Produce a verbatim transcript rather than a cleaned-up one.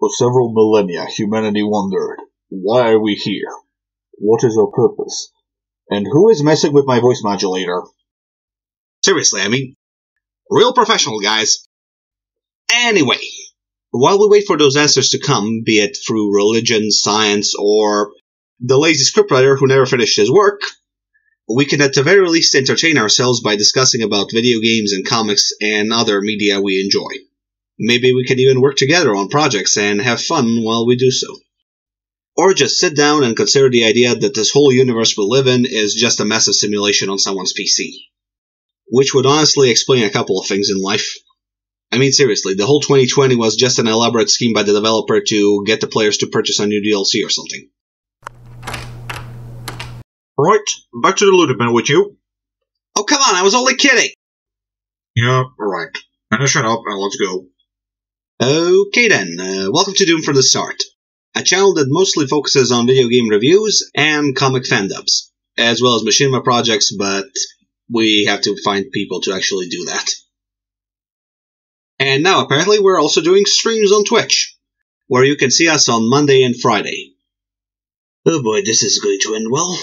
For several millennia, humanity wondered, why are we here? What is our purpose? And who is messing with my voice modulator? Seriously, I mean, real professional guys. Anyway, while we wait for those answers to come, be it through religion, science, or the lazy scriptwriter who never finished his work, we can at the very least entertain ourselves by discussing about video games and comics and other media we enjoy. Maybe we can even work together on projects and have fun while we do so. Or just sit down and consider the idea that this whole universe we live in is just a massive simulation on someone's P C. Which would honestly explain a couple of things in life. I mean, seriously, the whole twenty twenty was just an elaborate scheme by the developer to get the players to purchase a new D L C or something. Right, back to the ludicrous with you. Oh, come on, I was only kidding! Yeah, right. Finish it up and let's go. Okay then, uh, welcome to Doomed From The Start, a channel that mostly focuses on video game reviews and comic fandubs, as well as machinima projects, but we have to find people to actually do that. And now, apparently, we're also doing streams on Twitch, where you can see us on Monday and Friday. Oh boy, this is going to end well.